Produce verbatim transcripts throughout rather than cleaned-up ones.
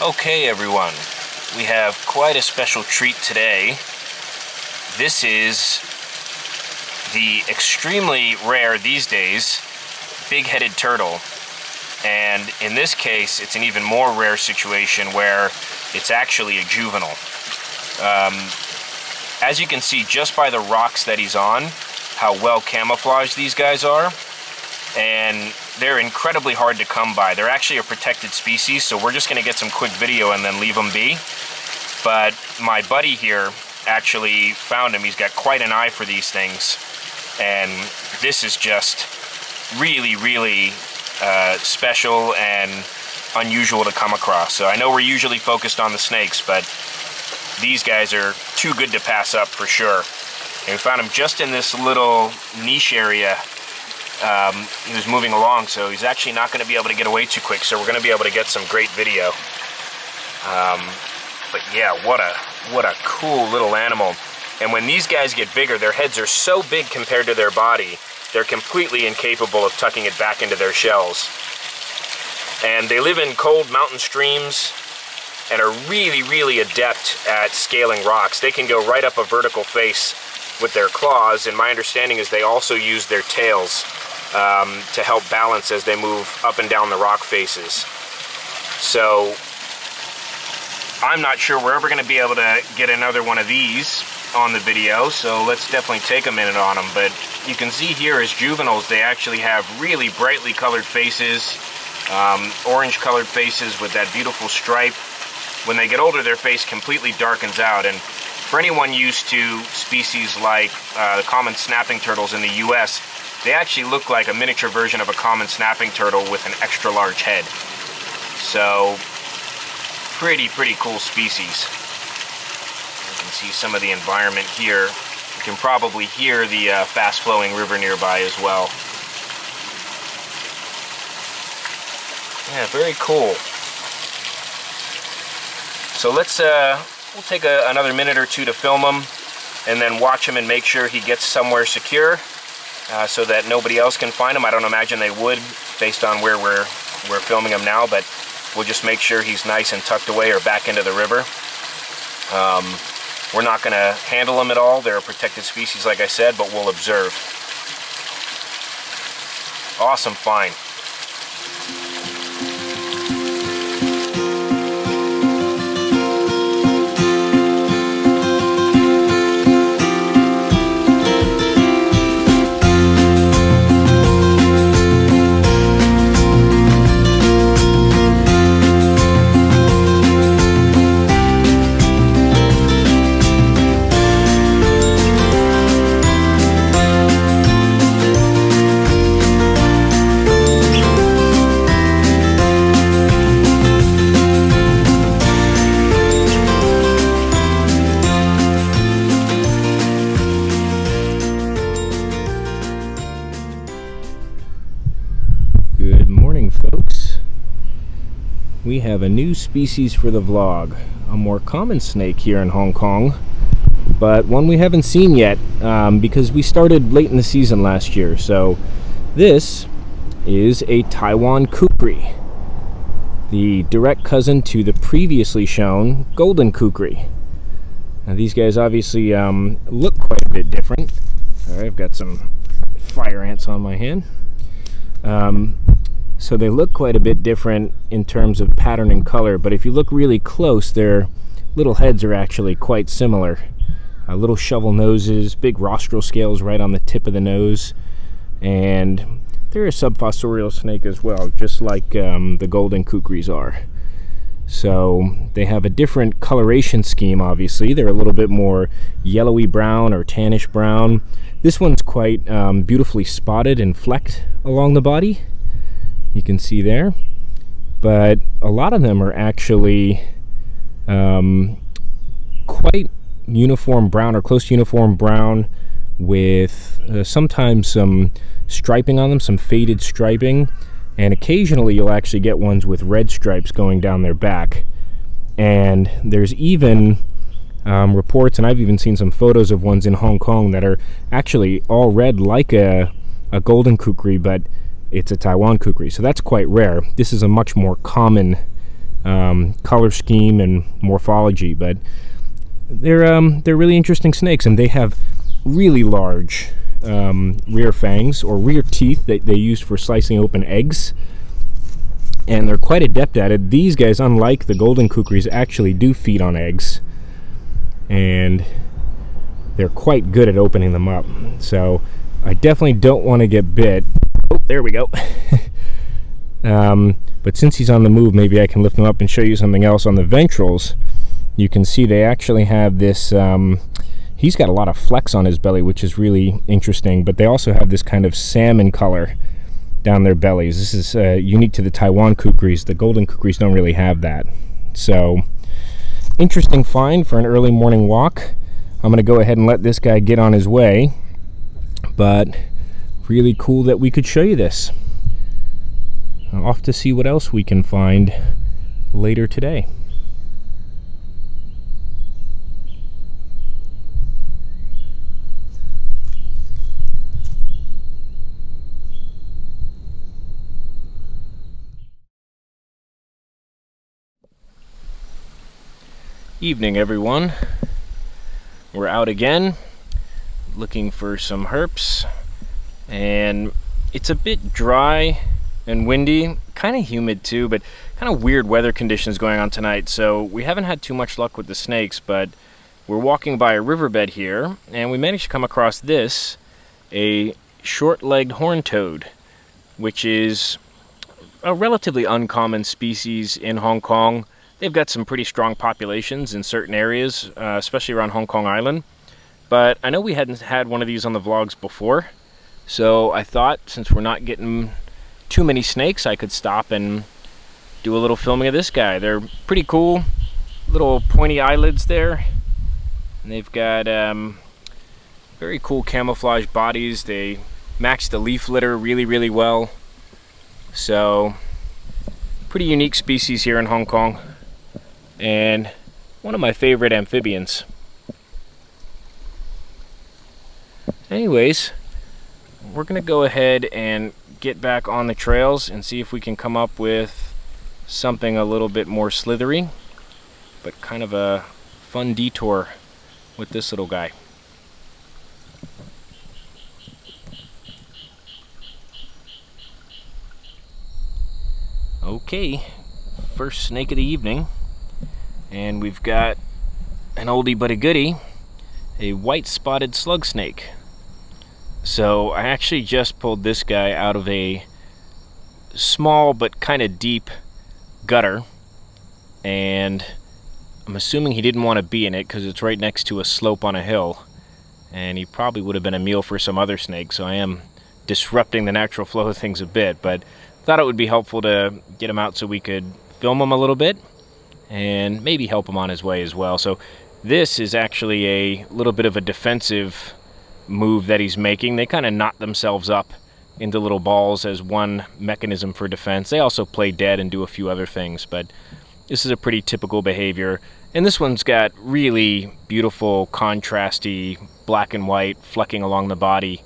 Okay everyone, we have quite a special treat today. This is the extremely rare these days Big Headed Turtle, and in this case it's an even more rare situation where it's actually a juvenile. Um, as you can see just by the rocks that he's on, how well camouflaged these guys are, and they're incredibly hard to come by. They're actually a protected species, so we're just going to get some quick video and then leave them be. But my buddy here actually found him. He's got quite an eye for these things, and this is just really, really uh, special and unusual to come across. So I know we're usually focused on the snakes, but these guys are too good to pass up for sure. And we found him just in this little niche area. Um, he was moving along, so he's actually not going to be able to get away too quick, so we're going to be able to get some great video. Um, but yeah, what a what a cool little animal. And when these guys get bigger, their heads are so big compared to their body, they're completely incapable of tucking it back into their shells. And they live in cold mountain streams and are really, really adept at scaling rocks. They can go right up a vertical face with their claws, and my understanding is they also use their tails Um, to help balance as they move up and down the rock faces. So I'm not sure we're ever going to be able to get another one of these on the video, so let's definitely take a minute on them. But you can see here as juveniles they actually have really brightly colored faces, um, orange colored faces with that beautiful stripe. When they get older their face completely darkens out, and for anyone used to species like uh, the common snapping turtles in the U S, they actually look like a miniature version of a common snapping turtle with an extra large head. So, pretty, pretty cool species. You can see some of the environment here. You can probably hear the uh, fast-flowing river nearby as well. Yeah, very cool. So let's, uh, we'll take a, another minute or two to film him, and then watch him and make sure he gets somewhere secure. Uh, so that nobody else can find him. I don't imagine they would, based on where we're we're filming him now, but we'll just make sure he's nice and tucked away or back into the river. Um, we're not going to handle them at all. They're a protected species, like I said, but we'll observe. Awesome find. We have a new species for the vlog, a more common snake here in Hong Kong, but one we haven't seen yet um, because we started late in the season last year. So this is a Taiwan Kukri, the direct cousin to the previously shown Golden Kukri. Now these guys obviously um, look quite a bit different. All right, I've got some fire ants on my hand. Um, So they look quite a bit different in terms of pattern and color, but if you look really close, their little heads are actually quite similar. Uh, little shovel noses, big rostral scales right on the tip of the nose, and they're a subfossorial snake as well, just like um, the Golden Kukris are. So they have a different coloration scheme, obviously. They're a little bit more yellowy brown or tannish brown. This one's quite um, beautifully spotted and flecked along the body. You can see there, but a lot of them are actually um, quite uniform brown or close to uniform brown with uh, sometimes some striping on them, some faded striping, and occasionally you'll actually get ones with red stripes going down their back. And there's even um, reports, and I've even seen some photos of ones in Hong Kong that are actually all red like a, a Golden Kukri, but it's a Taiwan Kukri, so that's quite rare. This is a much more common um, color scheme and morphology, but they're um, they're really interesting snakes, and they have really large um, rear fangs or rear teeth that they use for slicing open eggs, and they're quite adept at it. These guys, unlike the golden kukris, actually do feed on eggs, and they're quite good at opening them up. So I definitely don't want to get bit. Oh, there we go. um, but since he's on the move, maybe I can lift him up and show you something else. On the ventrals, you can see they actually have this, um, he's got a lot of flecks on his belly, which is really interesting, but they also have this kind of salmon color down their bellies. This is uh, unique to the Taiwan kukris. The golden kukris don't really have that. So, interesting find for an early morning walk. I'm gonna go ahead and let this guy get on his way, but really cool that we could show you this. I'm off to see what else we can find later today. Evening, everyone. We're out again looking for some herps, and it's a bit dry and windy, kind of humid too, but kind of weird weather conditions going on tonight, so we haven't had too much luck with the snakes. But we're walking by a riverbed here, and we managed to come across this, a short-legged horn toad, which is a relatively uncommon species in Hong Kong. They've got some pretty strong populations in certain areas, uh, especially around Hong Kong Island. But I know we hadn't had one of these on the vlogs before, so I thought, since we're not getting too many snakes, I could stop and do a little filming of this guy. They're pretty cool, little pointy eyelids there. And they've got um, very cool camouflage bodies. They match the leaf litter really, really well. So, pretty unique species here in Hong Kong, and one of my favorite amphibians. Anyways, we're gonna go ahead and get back on the trails and see if we can come up with something a little bit more slithery, but kind of a fun detour with this little guy. Okay, first snake of the evening. And we've got an oldie but a goodie, a white-spotted slug snake. So I actually just pulled this guy out of a small but kind of deep gutter, and I'm assuming he didn't want to be in it because it's right next to a slope on a hill, and he probably would have been a meal for some other snake, so I am disrupting the natural flow of things a bit, but thought it would be helpful to get him out so we could film him a little bit and maybe help him on his way as well. So this is actually a little bit of a defensive move that he's making. They kind of knot themselves up into little balls as one mechanism for defense. They also play dead and do a few other things, but this is a pretty typical behavior. And this one's got really beautiful contrasty black and white flecking along the body,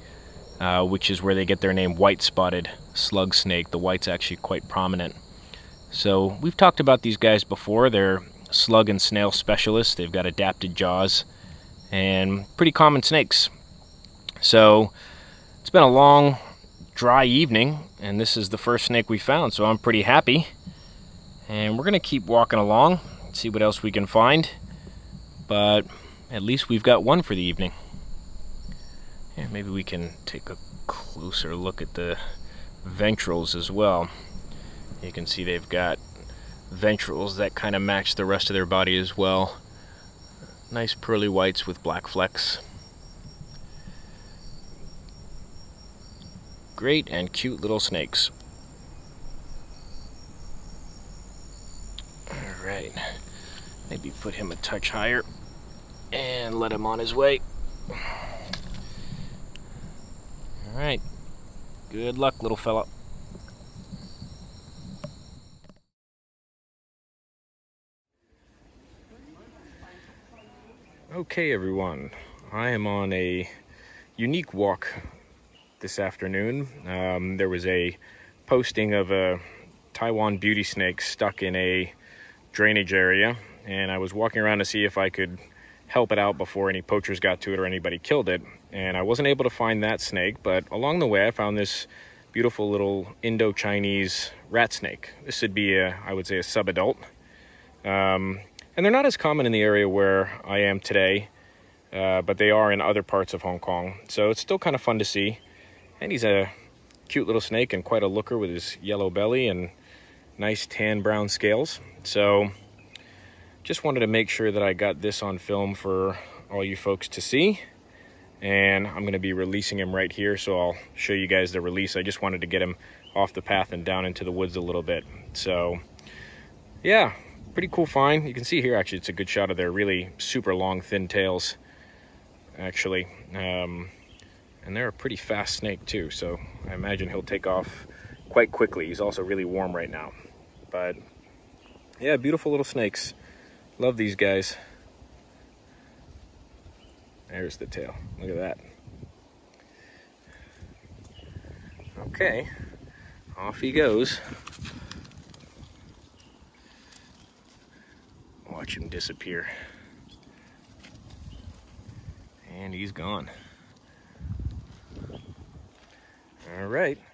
uh, which is where they get their name, white-spotted slug snake. The white's actually quite prominent. So we've talked about these guys before. They're slug and snail specialists. They've got adapted jaws and pretty common snakes. So it's been a long, dry evening, and this is the first snake we found, so I'm pretty happy. And we're gonna keep walking along, see what else we can find, but at least we've got one for the evening. Yeah, maybe we can take a closer look at the ventrals as well. You can see they've got ventrals that kind of match the rest of their body as well. Nice pearly whites with black flecks. Great and cute little snakes. All right, maybe put him a touch higher and let him on his way. All right. Good luck, little fella. Okay, everyone. I am on a unique walk this afternoon. Um, there was a posting of a Taiwan beauty snake stuck in a drainage area, and I was walking around to see if I could help it out before any poachers got to it or anybody killed it. And I wasn't able to find that snake, but along the way I found this beautiful little Indo-Chinese rat snake. This would be, a, I would say, a sub-adult. Um, and they're not as common in the area where I am today, uh, but they are in other parts of Hong Kong. So it's still kind of fun to see. And he's a cute little snake and quite a looker with his yellow belly and nice tan brown scales. So just wanted to make sure that I got this on film for all you folks to see. And I'm going to be releasing him right here, so I'll show you guys the release. I just wanted to get him off the path and down into the woods a little bit. So yeah, pretty cool find. You can see here, actually, it's a good shot of their really super long thin tails, actually. Um, and they're a pretty fast snake too, so I imagine he'll take off quite quickly. He's also really warm right now. But yeah, beautiful little snakes. Love these guys. There's the tail. Look at that. Okay, off he goes. Watch him disappear. And he's gone. All right.